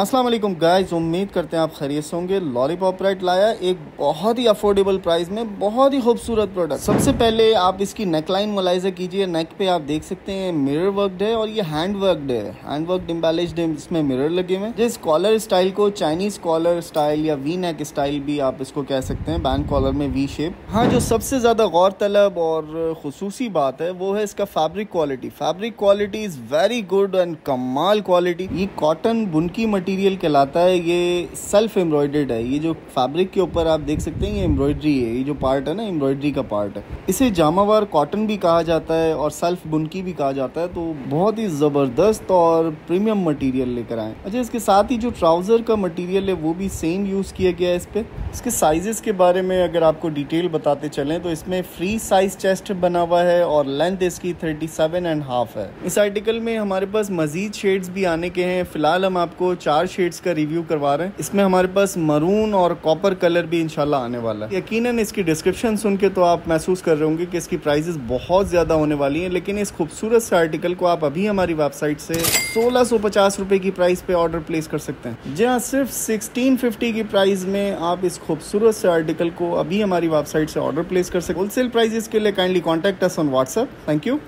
अस्सलाम वालेकुम गाइस, उम्मीद करते हैं आप खैरियत से होंगे। लॉलीपॉप प्रेट लाया एक बहुत ही अफोर्डेबल प्राइस में बहुत ही खूबसूरत प्रोडक्ट। सबसे पहले आप इसकी नेकलाइन मुलायजा कीजिए। नेक पे आप देख सकते हैं मिरर वर्कड है और ये हैंड वर्कड है। हैंड वर्कड एम्बेलिश्ड है, इसमें मिरर लगे हुए हैं। जिस कॉलर स्टाइल को चाइनीज कॉलर स्टाइल या वी नेक स्टाइल भी आप इसको कह सकते हैं, बैंड कॉलर में वी शेप। हाँ, जो सबसे ज़्यादा गौर तलब और खुसूसी बात है वो है इसका fabric quality. Fabric quality is very good and कमाल क्वालिटी। ये कॉटन बुनकी मटेरियल कहलाता है। ये सेल्फ एम्ब्रॉयडर्ड है। ये जो फैब्रिक के ऊपर आप देख सकते हैं ये एम्ब्रॉयडरी है। ये जो पार्ट है ना, एम्ब्रॉयडरी का पार्ट है। इसे जामावार कॉटन भी कहा जाता है और सेल्फ बुनकी भी कहा जाता है। तो बहुत ही ज़बरदस्त और प्रीमियम मटेरियल लेकर आए। अच्छा, इसके साथ ही जो ट्राउज़र का मटेरियल है वो भी सेम यूज़ किया गया है इस पर। इसके साइजेस के बारे में अगर आपको डिटेल बताते चलें तो इसमें फ्री साइज चेस्ट बना हुआ है और लेंथ इसकी 37.5 है। इस आर्टिकल में हमारे पास मजीद शेड्स भी आने के हैं। फिलहाल हम आपको 4 शेड्स का रिव्यू करवा रहे हैं। इसमें हमारे पास मरून और कॉपर कलर भी इंशाल्लाह आने वाला है। यकीनन इसकी डिस्क्रिप्शन सुन के तो आप महसूस कर रहे होंगे कि इसकी प्राइसेस बहुत ज़्यादा होने वाली हैं, लेकिन इस खूबसूरत से आर्टिकल को आप अभी हमारी वेबसाइट से 1650 रुपये की प्राइस पे ऑर्डर प्लेस कर सकते हैं। जी हाँ, सिर्फ 1650 की प्राइस में आप इस खूबसूरत से आर्टिकल को अभी हमारी वेबसाइट से ऑर्डर प्लेस कर सकते। होलसेल प्राइजेस के लिए kindly contact us on WhatsApp. Thank you.